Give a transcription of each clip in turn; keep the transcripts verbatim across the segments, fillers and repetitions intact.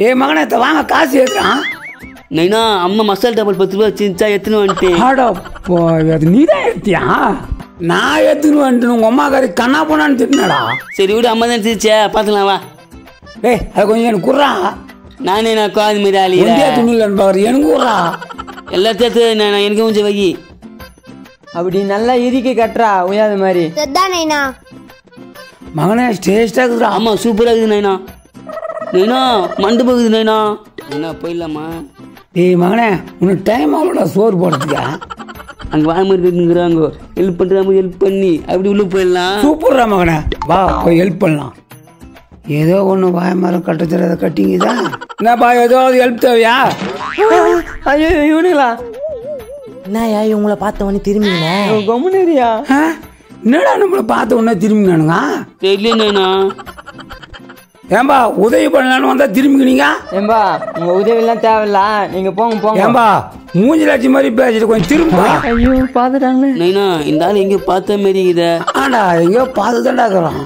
டே மகனே இத வாங்க காசு ஏத்துறான். நைனா அம்மா மசால் டபுள் பத்து ரூபாய் சிஞ்சா எத்துன்னு வந்துட்டே. ஹாடா அது நீ தான் ஏத்தியா? நான் எத்துன்னு வந்துட்டு உங்க அம்மா காரி கண்ணா போனான்னு திட்டினடா. சரி விடு அம்மா தான் திச்சே பாத்துக்கலாம் வா. டேய் அது கொஞ்சம் எனக்கு குறா. நானே நான் காது மிராலி. உண்டியா துணிலன்னு பாக்குற எனக்கு குறா. எல்லாத்தையும் நான் எனக்கு கொஞ்சம் வகி. அப்படி நல்லா இறுக்கி கட்டுறா உயாத மாதிரி. அதான் நைனா மகனே டேஸ்டா இருக்குடா. ஆமா சூப்பரா இருக்கு நைனா. நைனா மண்டு போகுது நைனா. நைனா போயிடலாமா? டேய் மகனே உனக்கு டைம் ஆகலடா சோறு போடுறதுக்கா. அங்கே வாங்கிங்கிறாங்க ஹெல்ப் பண்ணுறாங்க ஹெல்ப் பண்ணி அப்படி உள்ளே போயிடலாம். சூப்பர்ரா மகனே வா போய் ஹெல்ப் பண்ணலாம். ஏதோ ஒன்று வாய மரம் கட்ட தெரியாத கட்டிங்கதா என்னப்பா ஏதாவது ஹெல்ப் தேவையா? ஐயோ இவனுங்களா என்னயா இவங்கள பார்த்தவொன்னே திரும்பினா கம்முனேரியா? என்னடா நம்மளை பார்த்த உடனே திரும்பினானுங்க தெரியலண்ணா. ஏம்பா உதவி பண்ணலான்னு வந்தா திரும்பிக்கினீங்க. ஏம்பா உங்க உதவிலாம் தேவையில்ல நீங்க போங்க போங்க. ஏம்பா மூஞ்சிலாச்சி மாதிரி பேசிட்டு கொஞ்சம் திரும்ப. ஐயோ பார்த்துட்டாங்களே நைனா இந்த ஆள் எங்கேயோ பார்த்த மாரி இதை. ஆடா எங்கேயோ பார்த்து தாண்டாக்குறோம்.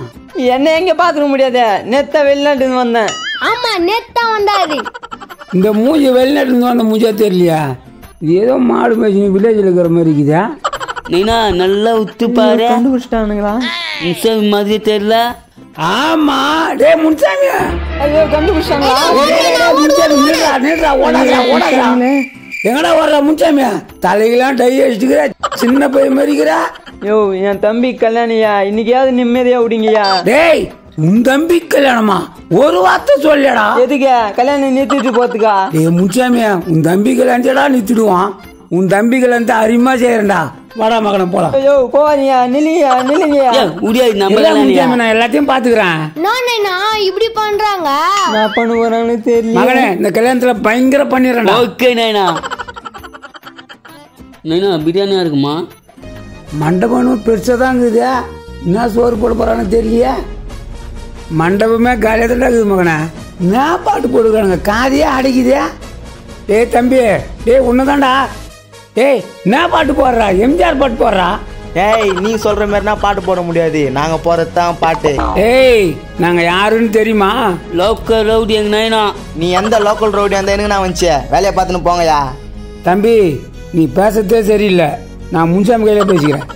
என்ன எங்கே பார்த்துக்க முடியாது நேத்தா வெளிநாட்டுன்னு வந்தேன். ஆமா நேத்தா வந்தாரு. இந்த மூஞ்சி வெளிநாட்டுன்னு வந்த மூஞ்சியா தெரியலையா? இது ஏதோ மாடு மேய்ச்சி வில்லேஜில் இருக்கிற மாதிரி இருக்குதா? நைனா நல்லா உத்து பாரு கண்டுபிடிச்சிட்டானுங்களா? முன்சாமி மாதிரி தெரியல. ஆமா டே முன்சாமி ஐயோ கண்டுபிடிச்சாங்களா? எங்கடா வர்ற முன்சாமியா? தலைக்கெல்லாம் டை அடிச்சுக்கிற சின்ன பை மறிக்கிற. யோ என் தம்பி கல்யாணியா இன்னைக்காவது நிம்மதியா விடுங்கயா. டேய் உன் தம்பி கல்யாணமா? ஒரு வார்த்தை சொல்லடா. எதுக்கு கல்யாணம் நிறுத்திட்டு போத்துக்கா? ஏ முன்சாமியா உன் தம்பி கல்யாணத்தடா நிறுத்திடுவான். உன் தம்பி கல்யாணத்தை அருமா செய்யறா. வாடா மகன போலாம். ஐயோ போறியா நில்லியா நில்லியா உரியாது நம்ம முன்சாமி நான் எல்லாத்தையும் பாத்துக்கிறேன். நானேனா இப்படி பண்றாங்க நான் பண்ணுவானே தெரியல. மகனே இந்த கல்யாணத்துல பயங்கர பண்ணிடுறேன். ஓகே நைனா. நைனா பிரியாணியா இருக்குமா? மண்டபம் பெருசாதான் இருக்குது. என்ன சோறு போட போறான்னு தெரியலையா? மண்டபமே காலியாக தான் இருக்குது மகனே. நான் பாட்டு போட்டுக்கிறானுங்க காதையே அடைக்குதே. டேய் தம்பி டேய் ஒன்று தான்டா. டேய் நான் பாட்டு போடுறா எம்ஜிஆர் பாட்டு போடுறா. டேய் நீ சொல்கிற மாதிரினா பாட்டு போட முடியாது. நாங்கள் போகிறது தான் பாட்டு. டேய் நாங்கள் யாருன்னு தெரியுமா? லோக்கல் ரவுடி எங்கள் நைனா. நீ எந்த லோக்கல் ரவுடி அந்த எனக்கு நான் வந்துச்சு வேலையை பார்த்துன்னு போங்கயா. தம்பி நீ பேசுறதே சரியில்லை. நான் முன்சாமி கையில் பேசிக்கிறேன்.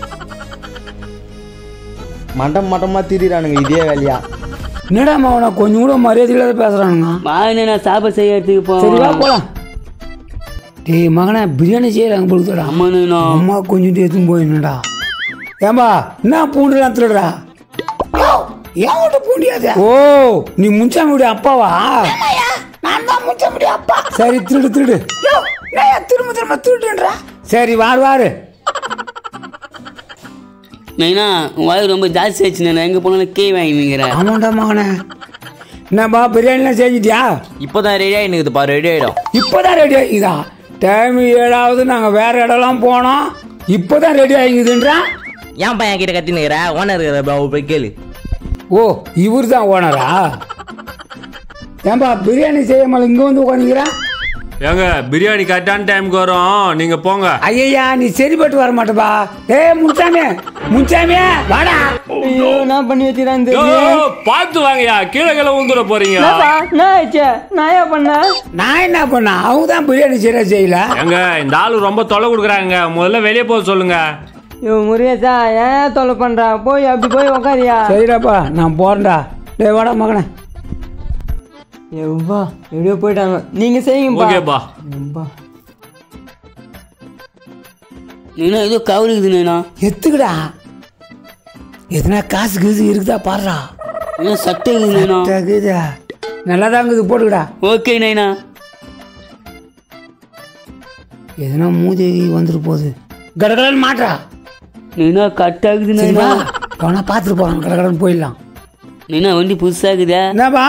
மண்டம் மட்டமாக திரிகிறானுங்க இதே வேலையா. என்னடா மாவனா கொஞ்சம் கூட மரியாதையில பேசுறானுங்க. வாங்க சாப்பிட செய்யறதுக்கு போகலாம். டேய் மகனா பிரியாணி செய்யறாங்க போடுதா? அம்மா அம்மா கொஞ்சம் எடுத்துன்னு போயிடா. ஏம்பா என்ன பூண்டுலாம் திருடுறா? ஏன் பூண்டியாது? ஓ நீ முன்சாமியுடைய அப்பாவா? நான் தான் முன்சாமியுடைய அப்பா. சரி திருடு திருடு திரும்ப திரும்ப திருடுன்றா. சரி வாரு வாரு. நைனா வாய் ரொம்ப ஜாஸ்தி ஆயிடுச்சு. நான் எங்கே போனாலும் கே வாங்கிங்கிறேன். ஆமாண்டா மகனே என்னப்பா பிரியாணிலாம் செஞ்சுட்டியா? இப்போ தான் ரெடி ஆகினுக்குதுப்பா. ரெடி ஆகிடும் இப்போ தான் ரெடி ஆகிக்குதா? டைம் ஏழாவது நாங்கள் வேறு இடம்லாம் போனோம் இப்போ தான் ரெடி ஆகிக்குதுன்றேன். ஏன் பையன் கிட்ட கத்தினுக்கிற ஓனர் இருக்கிறப்பா போய் கேளு. ஓ இவர் தான் ஓனரா? ஏன்பா பிரியாணி செய்யாமல் இங்கே வந்து உட்காந்துக்கிறேன். ஏங்க பிரியாணி கரெக்டான டைமுக்கு வரும் நீங்க போங்க. ஐயா நீ சரிப்பட்டு வர மாட்டேப்பா. ஏ முன்சாமி முன்சாமி வாடா. ஐயோ நான் பண்ணி வச்சிரேன் பாத்து வாங்கயா கீழே கீழே ஊந்துற போறீங்க. நாயா பண்ண நான் என்ன பண்ண? அவங்க தான் பிரியாணி சரியா செய்யல. ஏங்க இந்த ஆளு ரொம்ப தொலை கொடுக்குறாங்க முதல்ல வெளியே போக சொல்லுங்க. ஐயோ முருகேசா ஏன் தொலை பண்றா போய் அப்படி போய் உக்காரியா. சரிடாப்பா நான் போறேன்டா. டே வாடா மகனே. எவ்வா எப்படியோ போயிட்டாங்க நீங்க செய்யுங்கப்பா. நீனா ஏதோ கவருக்குது நீனா எத்துக்கடா எதுனா காசு கீசு இருக்குதா பாடுறா. சட்டை இருக்குதுண்ணா நல்லாதாங்குது போட்டுக்கடா. ஓகே நைனா. எதுனா மூதி வந்துட்டு போகுது கடகடன்னு மாட்டா. நீனா கட் ஆகுது நைனா அவனா பார்த்துட்டு போறான் கடகடன்னு போயிடலாம். நீனா வண்டி புதுசாகுதா? என்னப்பா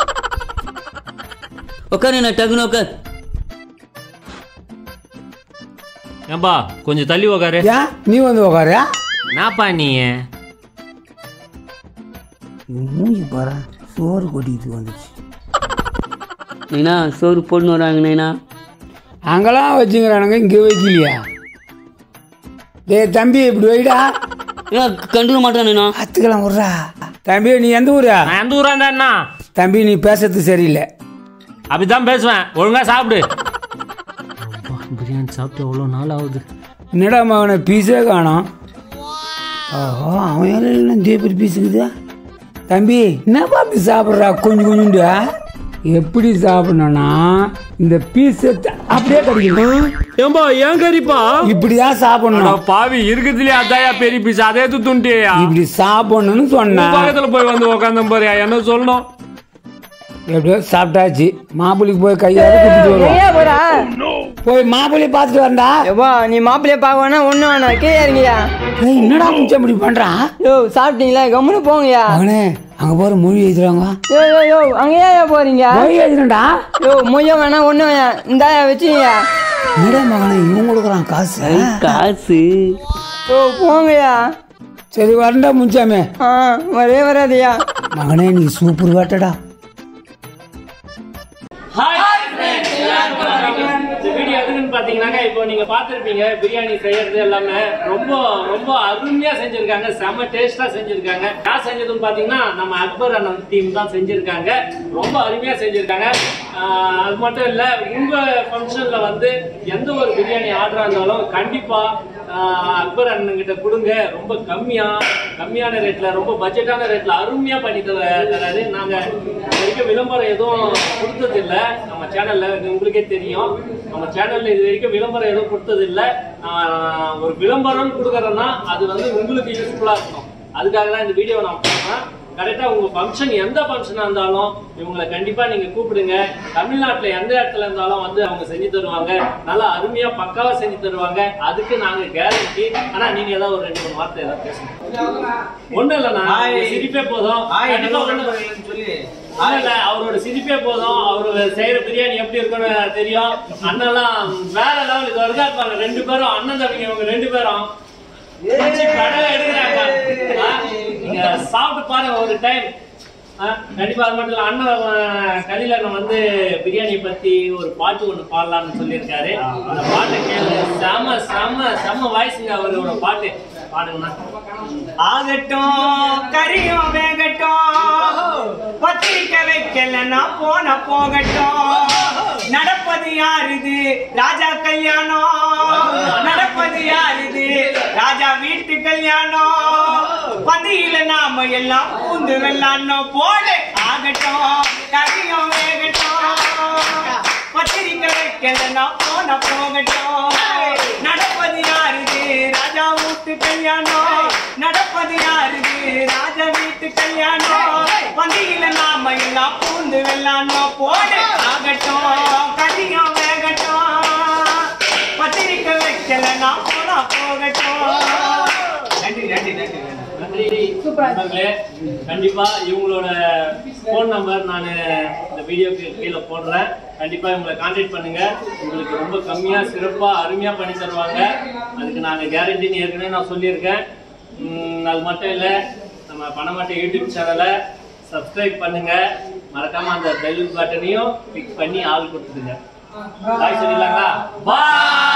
உட்காரு நான் டக்குன்னு உட்கார். ஏம்பா கொஞ்சம் தள்ளி உட்காரு. யா நீ வந்து உட்காரு. நாப்பா நீ மூஞ்சி பாரு சோறு கொட்டிட்டு வந்துச்சு. நைனா சோறு போட்டுன்னு வராங்க நைனா. அங்கெல்லாம் வச்சுங்கிறானுங்க இங்கே வைக்கலையா? ஏ தம்பி இப்படி வைடா. ஏ கண்டுக்க மாட்டேன் நைனா. அத்துக்கலாம் விட்றா. தம்பி நீ எந்த ஊரா? நான் எந்த ஊரா இருந்தா என்ன? தம்பி நீ பேசுறது சரியில்லை. அப்படிதான் பேசுவேன். ஒழுங்கா சாப்பிடு. பிரியாணி சாப்பிட்டு எவ்வளோ நாள் ஆகுது. என்னடா மகனை பீஸே காணோம். ஓஹோ அவன் தேப்பர் பீஸுக்குதா. தம்பி என்னப்பா அப்படி சாப்பிட்றா? கொஞ்சம் கொஞ்சோண்டு எப்படி சாப்பிடணும்னா இந்த பீஸை அப்படியே கடிக்கணும். ஏம்பா ஏன் கறிப்பா இப்படிதான் சாப்பிடணும்? பாவி இருக்குதுலயே அதாயா பெரிய பீஸ் அதே துண்டுயா இப்படி சாப்பிடணும்னு சொன்னேன். பக்கத்தில் போய் வந்து உக்காந்த போறியா என்ன சொல்லணும்? எப்படியோ சாப்பிட்டாச்சு. மாப்பிள்ளைக்கு போய் கையாவது கூட்டிட்டு வருவோம். போய் மாப்பிள்ளைய பார்த்துட்டு வரண்டா. எப்போ நீ மாப்பிள்ளைய பார்க்க வேணா ஒன்றும் வேணா கீழே இருங்கயா. என்னடா முடிச்ச அப்படி பண்ணுறான்? யோ சாப்பிட்டீங்களா கம்முன்னு போங்கயா. அவனே அங்கே போகிற மொழி எழுதுறாங்க. யோ யோ யோ அங்கே ஏன் போகிறீங்க? மொழி எழுதுறா. யோ மொழியை வேணா ஒன்றும் வேணா இந்தா வச்சுங்கயா. என்னடா மகனே இவன் கொடுக்குறான் காசு காசு. யோ போங்கயா. சரி வரண்டா முடிச்சாமே. ஆ வரே வராதியா. மகனே நீ சூப்பர் வாட்டடா. இப்போ நீங்க பாத்திருப்பீங்க பிரியாணி செய்யறது எல்லாமே ரொம்ப ரொம்ப அருமையா செஞ்சிருக்காங்க. செம டேஸ்டா செஞ்சிருக்காங்க. யார் செஞ்சதுன்னு பாத்தீங்கன்னா நம்ம அக்பர் அண்ணன் டீம் தான் செஞ்சிருக்காங்க. ரொம்ப அருமையா செஞ்சிருக்காங்க. அது மட்டும் இல்ல உங்க ஃபங்க்ஷன்ல வந்து எந்த ஒரு பிரியாணி ஆர்டரா இருந்தாலும் கண்டிப்பா அக்பர் அண்ணன் கிட்ட கொடுங்க. ரொம்ப கம்மியா கம்மியான ரேட்ல ரொம்ப பட்ஜெட்டான ரேட்ல அருமையா பண்ணி தராரு. நாங்க வரைக்கும் விளம்பரம் எதுவும் கொடுத்தது இல்லை நம்ம சேனல்ல. உங்களுக்கே தெரியும் நம்ம சேனல்ல இது வரைக்கும் விளம்பரம் எதுவும் கொடுத்தது இல்லை. ஒரு விளம்பரம் கொடுக்கறோம்னா அது வந்து உங்களுக்கு யூஸ்ஃபுல்லா இருக்கும். அதுக்காக தான் இந்த வீடியோவை நான் போடுறேன். கரெக்டா உங்க ஃபங்க்ஷன் எந்த ஃபங்க்ஷனா இருந்தாலும் இவங்களை கண்டிப்பா நீங்க கூப்பிடுங்க. தமிழ்நாட்டுல எந்த இடத்துல இருந்தாலும் வந்து அவங்க செஞ்சு தருவாங்க. நல்லா அருமையா பக்காவா செஞ்சு தருவாங்க. அதுக்கு நாங்க கேரண்டி. ஆனா நீங்க ஏதாவது ஒரு ரெண்டு மூணு வார்த்தை ஏதாவது பேசணும். ஒண்ணு இல்லைண்ணா சிரிப்பே போதும். அவரோட சிரிப்பே போதும். அவரு செய்யற பிரியாணி எப்படி இருக்குன்னு தெரியும். அண்ணெல்லாம் வேற லெவல் இது வருதா இருப்பாங்க. ரெண்டு பேரும் அண்ணன் தம்பிங்க இவங்க ரெண்டு பேரும் சாப்பிட்டு பாருங்க ஒரு டைம் கண்டிப்பா. அது மட்டும் இல்ல அண்ணன் கலில வந்து பிரியாணி பத்தி ஒரு பாட்டு ஒண்ணு பாடலாம்னு சொல்லியிருக்காரு. அந்த பாட்டை கேளு. செம செம செம வாய்ஸுங்க அவரோட பாட்டு. பாடுங்கண்ணா. ஆகட்டும் கரியும் வேகட்டும் பத்திரிக்கை வைக்கலன்னா போன போகட்டும். நடப்பது யாருது ராஜா கல்யாணம். நடப்பது யாருது ராஜா வீட்டு கல்யாணம். பதியில நாம எல்லாம் பூந்து வெள்ளாடணும் போல. ஆகட்டும் கரியும் வேகட்டும் பத்திரிக்கை வைக்கலன்னா போன போகட்டும். நடப்பது யாருது ராஜா வீட்டு கல்யாணம். நடப்பது யாருது ராஜா வீட்டு கல்யாணம். பதியில நாம எல்லாம் பூந்து வெள்ளாடணும் போல. ஆகட்டும் கரியும் வேகட்டும் பத்திரிக்கை வைக்கலன்னா போன போகட்டும். கண்டிப்பா இவங்களோட போன் நம்பர் நான் இந்த வீடியோக்கு கீழே போடுறேன். கண்டிப்பா இவங்களை கான்டாக்ட் பண்ணுங்க. உங்களுக்கு ரொம்ப கம்மியா சிறப்பா அருமையா பண்ணி தருவாங்க. அதுக்கு நாங்க கேரண்டின்னு ஏற்கனவே நான் சொல்லியிருக்கேன். அது மட்டும் இல்ல நம்ம பணமாட்ட யூடியூப் சேனலை சப்ஸ்கிரைப் பண்ணுங்க. மறக்காம அந்த பெல் பட்டனையும் கிளிக் பண்ணி ஆள் கொடுத்துருங்க. பாய் சொல்லிடலாங்களா? பாய்.